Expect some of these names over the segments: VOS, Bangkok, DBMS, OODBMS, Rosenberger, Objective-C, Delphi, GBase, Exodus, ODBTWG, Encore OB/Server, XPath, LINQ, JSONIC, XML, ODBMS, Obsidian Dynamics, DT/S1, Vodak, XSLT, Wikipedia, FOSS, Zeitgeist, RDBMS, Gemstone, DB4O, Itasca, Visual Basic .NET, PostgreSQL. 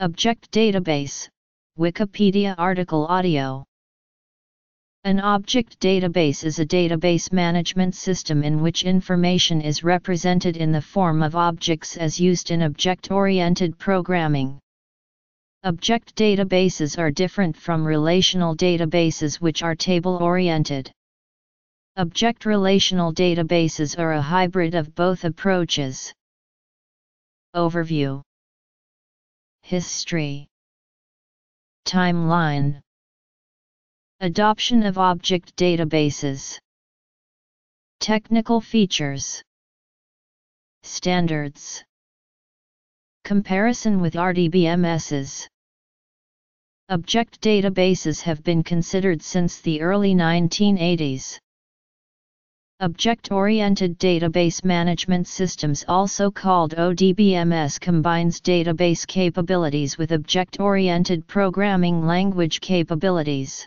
Object database, Wikipedia article audio. An object database is a database management system in which information is represented in the form of objects as used in object-oriented programming. Object databases are different from relational databases, which are table-oriented. Object-relational databases are a hybrid of both approaches. Overview. History. Timeline. Adoption of object databases. Technical features. Standards. Comparison with RDBMSs. Object databases have been considered since the early 1980s. Object-oriented database management systems, also called ODBMS, combines database capabilities with object-oriented programming language capabilities.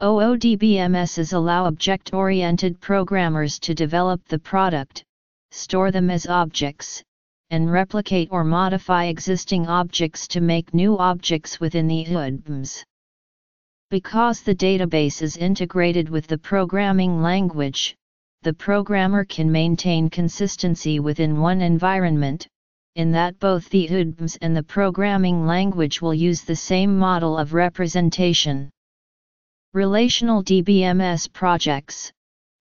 OODBMSs allow object-oriented programmers to develop the product, store them as objects, and replicate or modify existing objects to make new objects within the OODBMS. Because the database is integrated with the programming language, the programmer can maintain consistency within one environment, in that both the OODBMS and the programming language will use the same model of representation. Relational DBMS projects,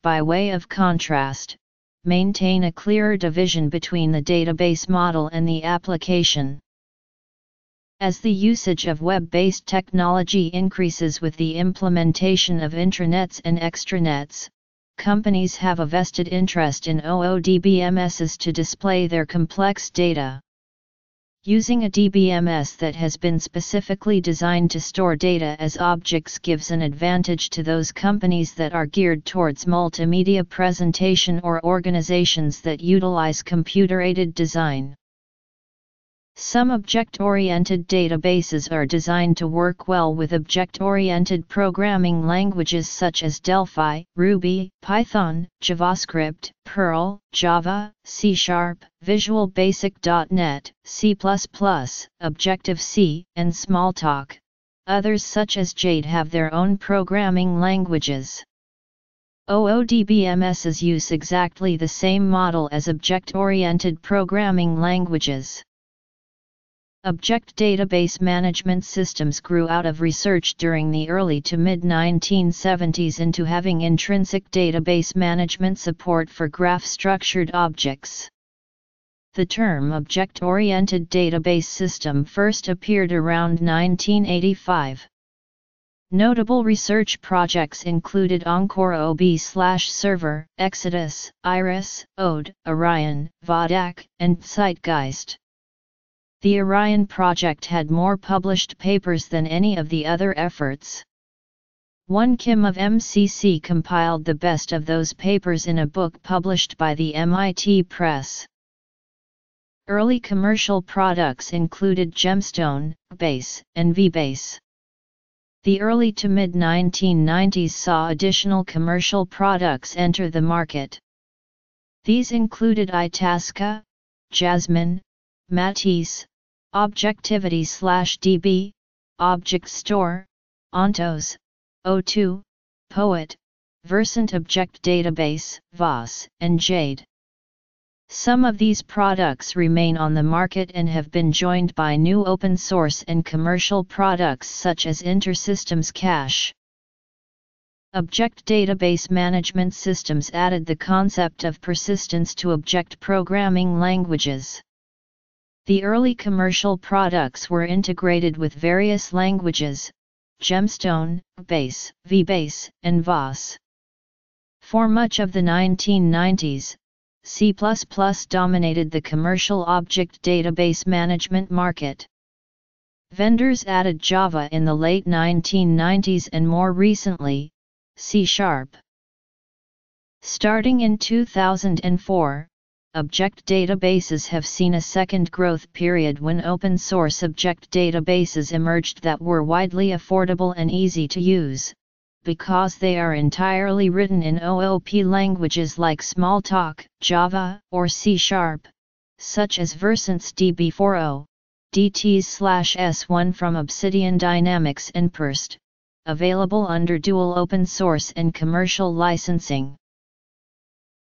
by way of contrast, maintain a clearer division between the database model and the application. As the usage of web-based technology increases with the implementation of intranets and extranets, companies have a vested interest in OODBMSs to display their complex data. Using a DBMS that has been specifically designed to store data as objects gives an advantage to those companies that are geared towards multimedia presentation or organizations that utilize computer-aided design. Some object-oriented databases are designed to work well with object-oriented programming languages such as Delphi, Ruby, Python, JavaScript, Perl, Java, C#, Visual Basic .NET, C++, Objective-C, and Smalltalk. Others such as Jade have their own programming languages. OODBMSs use exactly the same model as object-oriented programming languages. Object database management systems grew out of research during the early to mid-1970s into having intrinsic database management support for graph-structured objects. The term object-oriented database system first appeared around 1985. Notable research projects included Encore OB/Server, Exodus, Iris, Ode, Orion, Vodak, and Zeitgeist. The Orion project had more published papers than any of the other efforts. One Kim of MCC compiled the best of those papers in a book published by the MIT Press. Early commercial products included Gemstone, GBase, and Vbase. The early to mid-1990s saw additional commercial products enter the market. These included Itasca, Jasmine, Matisse, Objectivity-slash-DB, ObjectStore, Ontos, O2, Poet, Versant Object Database, VOS, and Jade. Some of these products remain on the market and have been joined by new open source and commercial products such as InterSystems Cache. Object database management systems added the concept of persistence to object programming languages. The early commercial products were integrated with various languages, Gemstone, Base, Vbase, and VOS. For much of the 1990s, C++ dominated the commercial object database management market. Vendors added Java in the late 1990s and more recently, C#. Starting in 2004, object databases have seen a second growth period when open-source object databases emerged that were widely affordable and easy to use, because they are entirely written in OOP languages like Smalltalk, Java, or C#, such as Versant's DB4O, DT/S1 from Obsidian Dynamics and Perst, available under dual open source and commercial licensing.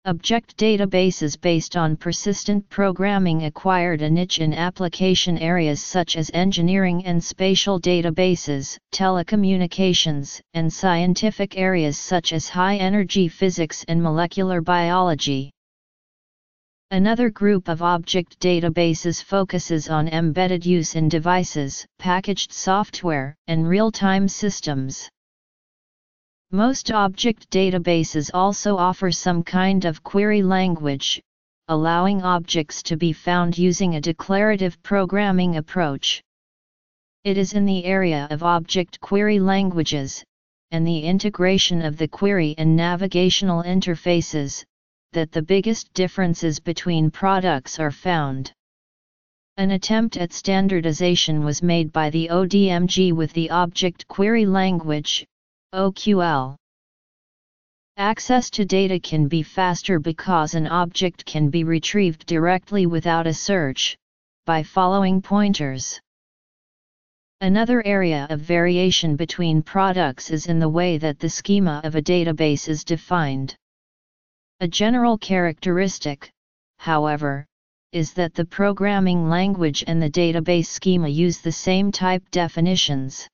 Object databases based on persistent programming acquired a niche in application areas such as engineering and spatial databases, telecommunications, and scientific areas such as high-energy physics and molecular biology. Another group of object databases focuses on embedded use in devices, packaged software, and real-time systems. Most object databases also offer some kind of query language, allowing objects to be found using a declarative programming approach. It is in the area of object query languages, and the integration of the query and navigational interfaces, that the biggest differences between products are found. An attempt at standardization was made by the ODMG with the Object Query Language, OQL. Access to data can be faster because an object can be retrieved directly without a search, by following pointers. Another area of variation between products is in the way that the schema of a database is defined. A general characteristic, however, is that the programming language and the database schema use the same type definitions.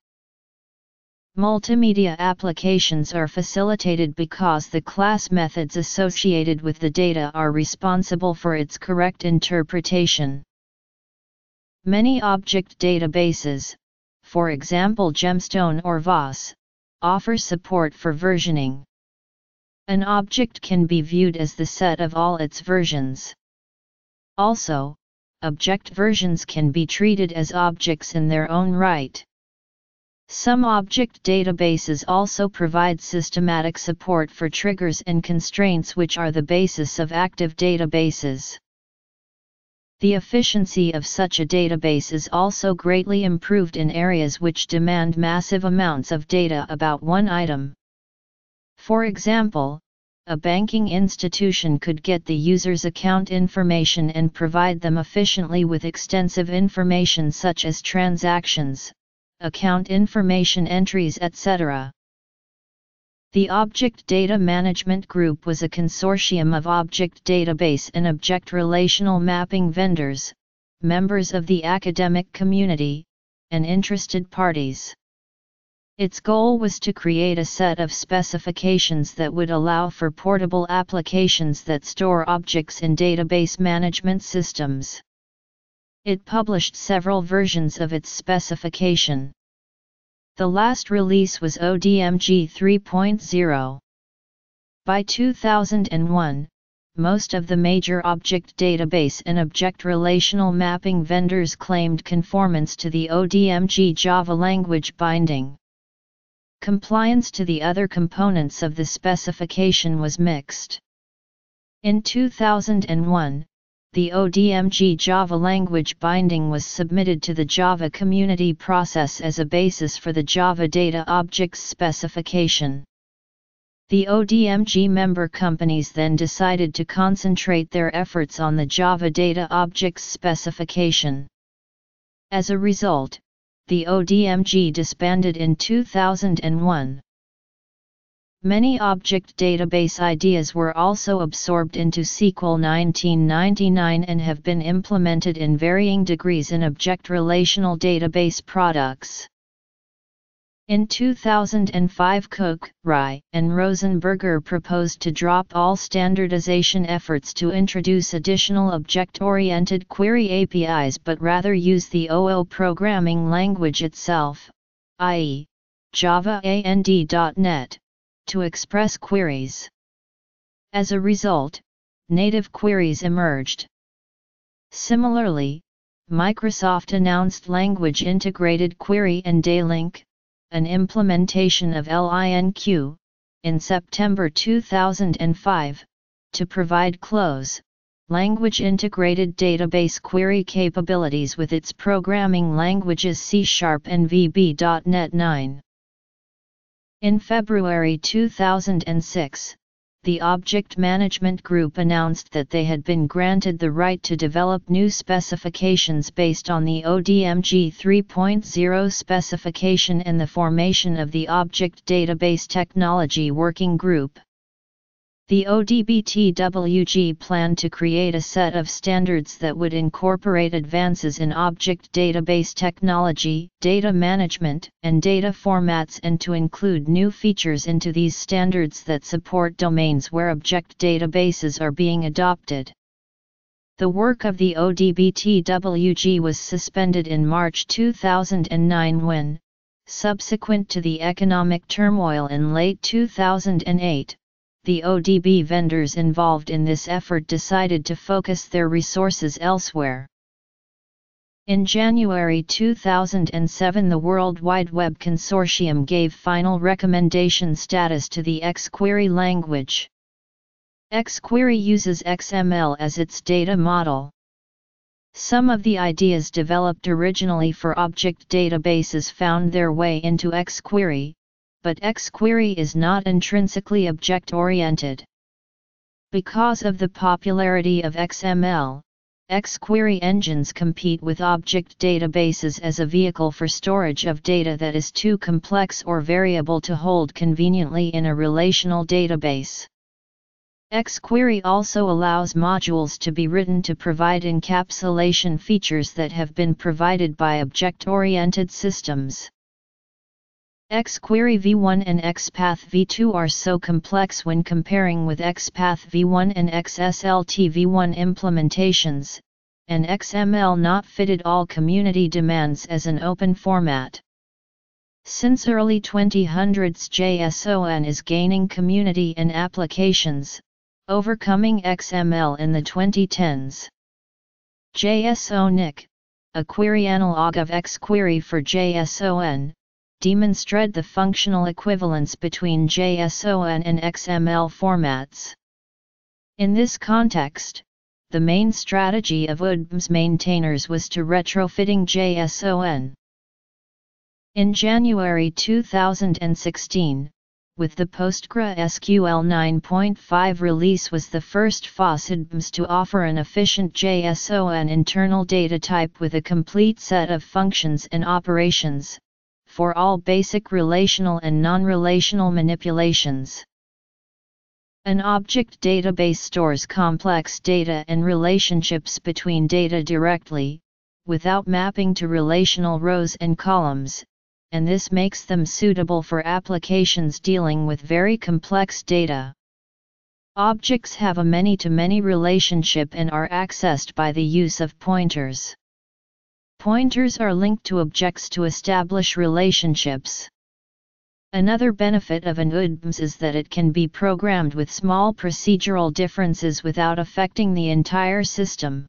Multimedia applications are facilitated because the class methods associated with the data are responsible for its correct interpretation. Many object databases, for example Gemstone or VOS, offer support for versioning. An object can be viewed as the set of all its versions. Also, object versions can be treated as objects in their own right. Some object databases also provide systematic support for triggers and constraints, which are the basis of active databases. The efficiency of such a database is also greatly improved in areas which demand massive amounts of data about one item. For example, a banking institution could get the user's account information and provide them efficiently with extensive information such as transactions, account information entries, etc. The Object Data Management Group was a consortium of object database and object relational mapping vendors, members of the academic community, and interested parties. Its goal was to create a set of specifications that would allow for portable applications that store objects in database management systems. It published several versions of its specification. The last release was ODMG 3.0. By 2001, most of the major object database and object relational mapping vendors claimed conformance to the ODMG Java language binding. Compliance to the other components of the specification was mixed. In 2001, the ODMG Java language binding was submitted to the Java community process as a basis for the Java Data Objects specification. The ODMG member companies then decided to concentrate their efforts on the Java Data Objects specification. As a result, the ODMG disbanded in 2001. Many object database ideas were also absorbed into SQL 1999 and have been implemented in varying degrees in object relational database products. In 2005, Cook, Rye, and Rosenberger proposed to drop all standardization efforts to introduce additional object-oriented query APIs but rather use the OO programming language itself, i.e., Java and .NET, to express queries. As a result, native queries emerged. Similarly, Microsoft announced language-integrated query and Daylink, an implementation of LINQ, in September 2005, to provide close, language-integrated database query capabilities with its programming languages C# and VB.NET 9. In February 2006, the Object Management Group announced that they had been granted the right to develop new specifications based on the ODMG 3.0 specification and the formation of the Object Database Technology Working Group. The ODBTWG planned to create a set of standards that would incorporate advances in object database technology, data management, and data formats, and to include new features into these standards that support domains where object databases are being adopted. The work of the ODBTWG was suspended in March 2009 when, subsequent to the economic turmoil in late 2008, the ODB vendors involved in this effort decided to focus their resources elsewhere. In January 2007, the World Wide Web Consortium gave final recommendation status to the XQuery language. XQuery uses XML as its data model. Some of the ideas developed originally for object databases found their way into XQuery, but XQuery is not intrinsically object-oriented. Because of the popularity of XML, XQuery engines compete with object databases as a vehicle for storage of data that is too complex or variable to hold conveniently in a relational database. XQuery also allows modules to be written to provide encapsulation features that have been provided by object-oriented systems. XQuery v1 and XPath v2 are so complex when comparing with XPath v1 and XSLT v1 implementations, and XML not fitted all community demands as an open format. Since early 2000s, JSON is gaining community and applications, overcoming XML in the 2010s. JSONIC, a query analog of XQuery for JSON, demonstrate the functional equivalence between JSON and XML formats. In this context, the main strategy of ODBMS maintainers was to retrofitting JSON. In January 2016, with the PostgreSQL 9.5 release, was the first FOSS ODBMS to offer an efficient JSON internal data type with a complete set of functions and operations, for all basic relational and non-relational manipulations. An object database stores complex data and relationships between data directly, without mapping to relational rows and columns, and this makes them suitable for applications dealing with very complex data. Objects have a many-to-many relationship and are accessed by the use of pointers. Pointers are linked to objects to establish relationships. Another benefit of an ODBMS is that it can be programmed with small procedural differences without affecting the entire system.